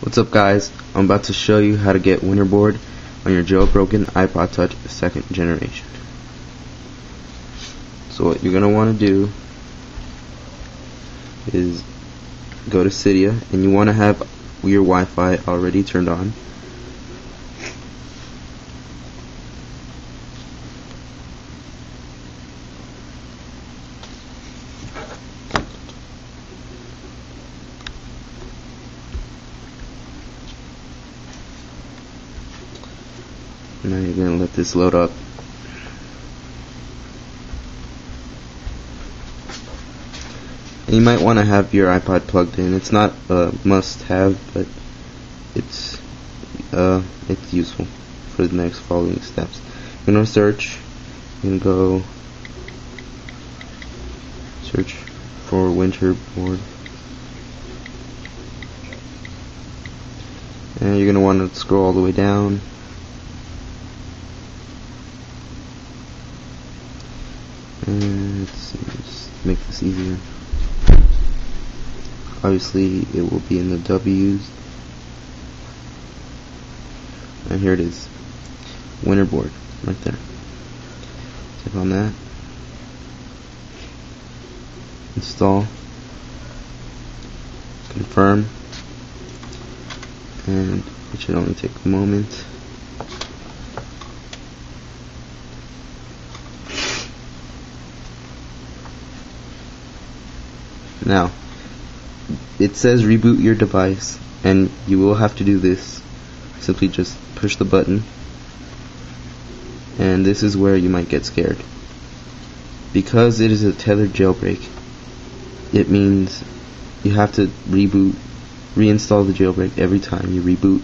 What's up guys, I'm about to show you how to get Winterboard on your jailbroken iPod Touch 2nd generation. So what you're going to want to do is go to Cydia, and you want to have your Wi-Fi already turned on. Now you're going to let this load up. And you might want to have your iPod plugged in. It's not a must-have, but it's useful for the next following steps. You're going to search. You're going to go search for Winterboard. And you're going to want to scroll all the way down. Let's see, just make this easier. Obviously, it will be in the W's. And here it is, Winterboard, right there. Click on that. Install. Confirm. And it should only take a moment. Now, it says reboot your device, and you will have to do this. Simply just push the button, and this is where you might get scared. Because it is a tethered jailbreak, it means you have to reinstall the jailbreak every time you reboot.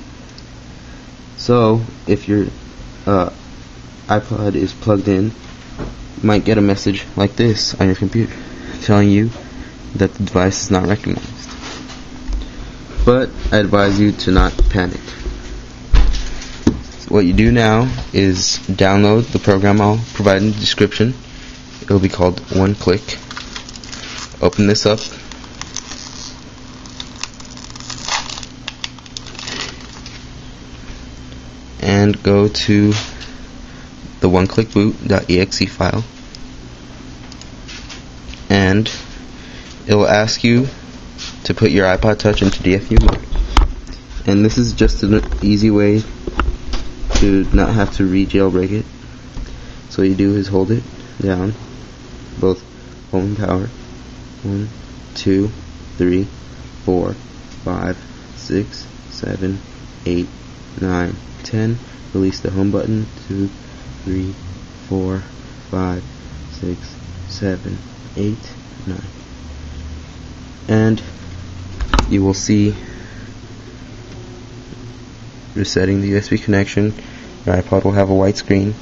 So, if your iPod is plugged in, you might get a message like this on your computer, telling you that the device is not recognized. But I advise you to not panic. So what you do now is download the program I'll provide in the description. It will be called One Click. Open this up. And go to the oneclickboot.exe file. And it will ask you to put your iPod Touch into DFU mode. And this is just an easy way to not have to re-jailbreak it. So what you do is hold it down, both home and power. 1, 2, 3, 4, 5, 6, 7, 8, 9, 10. Release the home button. 2, 3, 4, 5, 6, 7, 8, 9. And you will see resetting the USB connection. Your iPod will have a white screen.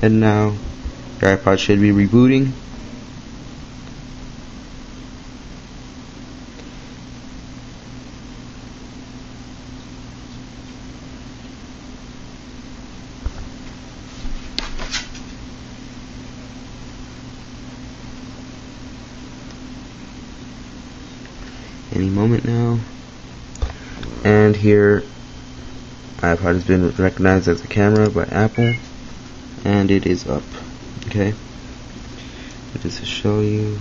And now your iPod should be rebooting. Any moment now, and here iPod has been recognized as a camera by Apple, and it is up. Okay, just to show you,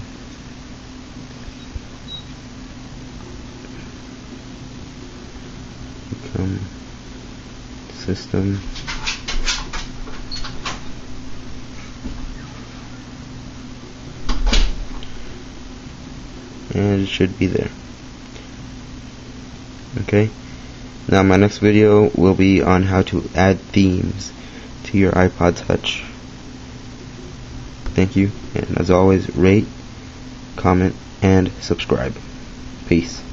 become system. And it should be there. Okay, now my next video will be on how to add themes to your iPod Touch. Thank you, and as always, rate, comment, and subscribe. Peace.